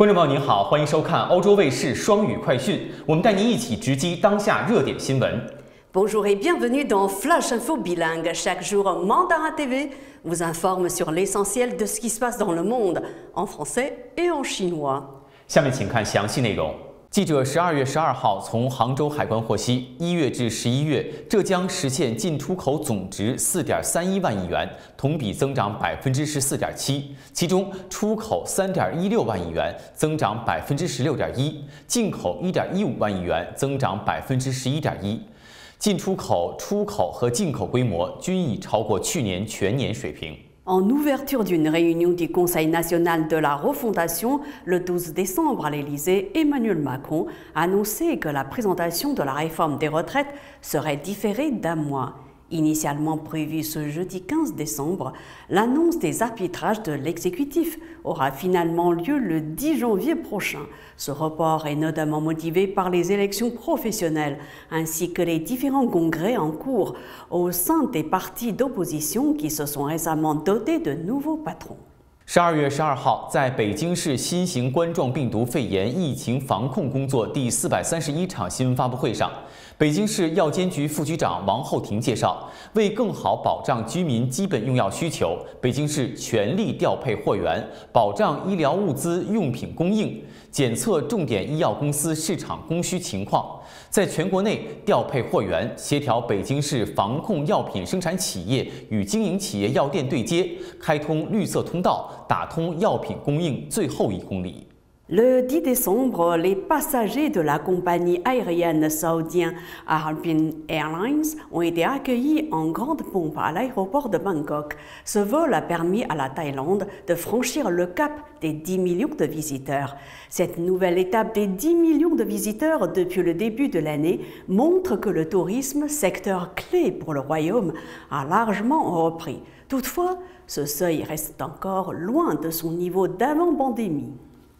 观众朋友您好，欢迎收看欧洲卫视双语快讯，我们带您一起直击当下热点新闻。Bonjour et bienvenue dans Flash Info Bilingue. Chaque jour, Mandarin TV vous informe sur l'essentiel de ce qui se passe dans le monde, en français et en chinois. 下面请看详细内容。 记者12月12号从杭州海关获悉，1月至11月，浙江实现进出口总值4.31万亿元，同比增长14.7%，其中出口3.16万亿元，增长16.1%，进口1.15万亿元，增长11.1%，进出口、出口和进口规模均已超过去年全年水平。 En ouverture d'une réunion du Conseil national de la refondation, le 12 décembre à l'Élysée, Emmanuel Macron a annoncé que la présentation de la réforme des retraites serait différée d'un mois. Initialement prévue ce jeudi 15 décembre, l'annonce des arbitrages de l'exécutif aura finalement lieu le 10 janvier prochain. Ce report est notamment motivé par les élections professionnelles ainsi que les différents congrès en cours au sein des partis d'opposition qui se sont récemment dotés de nouveaux patrons. 12月12号，在北京市新型冠状病毒肺炎疫情防控工作第431场新闻发布会上，北京市药监局副局长王厚庭介绍，为更好保障居民基本用药需求，北京市全力调配货源，保障医疗物资用品供应，检测重点医药公司市场供需情况，在全国内调配货源，协调北京市防控药品生产企业与经营企业药店对接，开通绿色通道。 Le 10 décembre, les passagers de la compagnie aérienne saoudienne Arabian Airlines ont été accueillis en grande pompe à l'aéroport de Bangkok. Ce vol a permis à la Thaïlande de franchir le cap des 10 millions de visiteurs. Cette nouvelle étape des 10 millions de visiteurs depuis le début de l'année montre que le tourisme, secteur clé pour le royaume, a largement repris. Toutefois, ce seuil reste encore loin de son niveau d'avant-pandémie.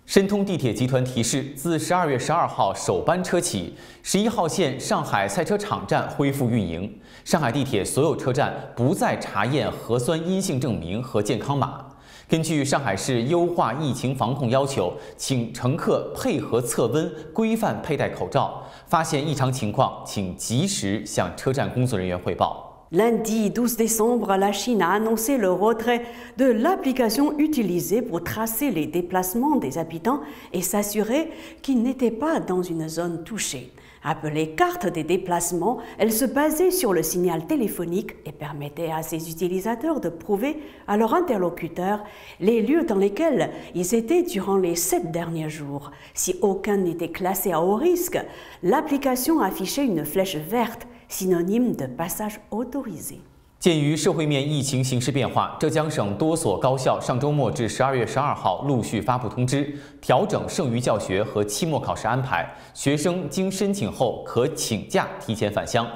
申通地铁集团提示，自12月12号首班车起，11号线上海赛车场站恢复运营。上海地铁所有车站不再查验核酸阴性证明和健康码。根据上海市优化疫情防控要求，请乘客配合测温，规范佩戴口罩。发现异常情况，请及时向车站工作人员汇报。 Lundi 12 décembre, la Chine a annoncé le retrait de l'application utilisée pour tracer les déplacements des habitants et s'assurer qu'ils n'étaient pas dans une zone touchée. Appelée carte des déplacements, elle se basait sur le signal téléphonique et permettait à ses utilisateurs de prouver à leur interlocuteur les lieux dans lesquels ils étaient durant les 7 derniers jours. Si aucun n'était classé à haut risque, l'application affichait une flèche verte, synonyme de passage autorisé. 鉴于社会面疫情形势变化，浙江省多所高校上周末至12月12号陆续发布通知，调整剩余教学和期末考试安排，学生经申请后可请假提前返乡。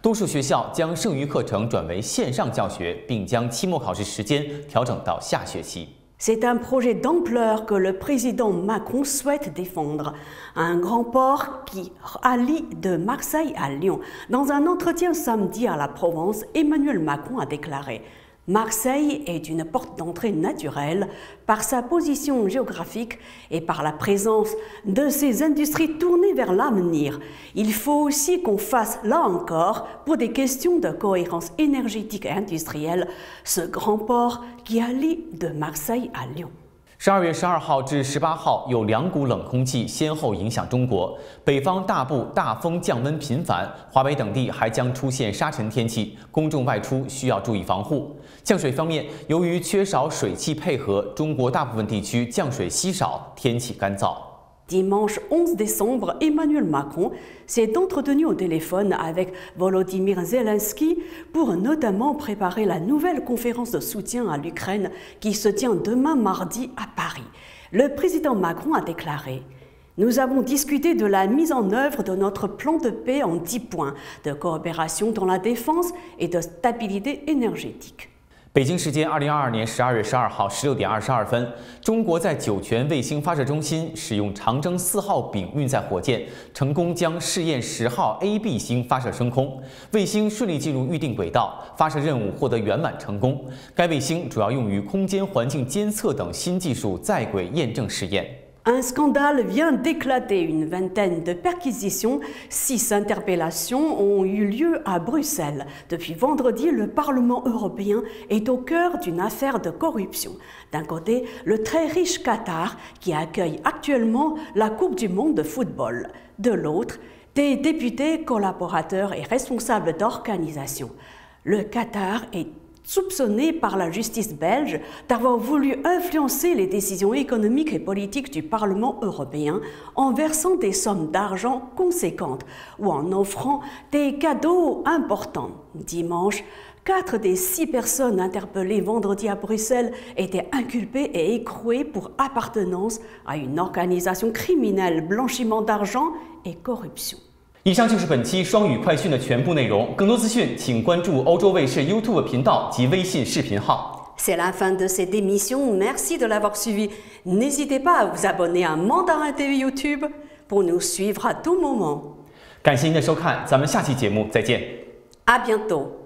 多数学校将剩余课程转为线上教学，并将期末考试时间调整到下学期。 C'est un projet d'ampleur que le président Macron souhaite défendre. Un grand port qui allie de Marseille à Lyon. Dans un entretien samedi à la Provence, Emmanuel Macron a déclaré « Marseille est une porte d'entrée naturelle par sa position géographique et par la présence de ses industries tournées vers l'avenir. Il faut aussi qu'on fasse, là encore, pour des questions de cohérence énergétique et industrielle, ce grand port qui allie de Marseille à Lyon. » 12月12号至18号，有2股冷空气先后影响中国，北方大部大风降温频繁，华北等地还将出现沙尘天气，公众外出需要注意防护。降水方面，由于缺少水汽配合，中国大部分地区降水稀少，天气干燥。 Dimanche 11 décembre, Emmanuel Macron s'est entretenu au téléphone avec Volodymyr Zelensky pour notamment préparer la nouvelle conférence de soutien à l'Ukraine qui se tient demain mardi à Paris. Le président Macron a déclaré « Nous avons discuté de la mise en œuvre de notre plan de paix en 10 points, de coopération dans la défense et de stabilité énergétique. » 北京时间2022年12月12号16点22分，中国在酒泉卫星发射中心使用长征4号丙运载火箭，成功将试验10号 AB 星发射升空，卫星顺利进入预定轨道，发射任务获得圆满成功。该卫星主要用于空间环境监测等新技术在轨验证试验。Un scandale vient d'éclater. Une vingtaine de perquisitions, 6 interpellations ont eu lieu à Bruxelles. Depuis vendredi, le Parlement européen est au cœur d'une affaire de corruption. D'un côté, le très riche Qatar, qui accueille actuellement la Coupe du monde de football. De l'autre, des députés, collaborateurs et responsables d'organisations. Le Qatar est soupçonné par la justice belge d'avoir voulu influencer les décisions économiques et politiques du Parlement européen en versant des sommes d'argent conséquentes ou en offrant des cadeaux importants. Dimanche, 4 des 6 personnes interpellées vendredi à Bruxelles étaient inculpées et écrouées pour appartenance à une organisation criminelle, blanchiment d'argent et corruption. 以上就是本期双语快讯的全部内容，更多资讯请关注欧洲卫视YouTube频道及微信视频号。 C'est la fin de cette émission, merci de l'avoir suivi. N'hésitez pas à vous abonner à Mandarin TV YouTube pour nous suivre à tout moment. 感谢您的收看，咱们下期节目再见。À bientôt.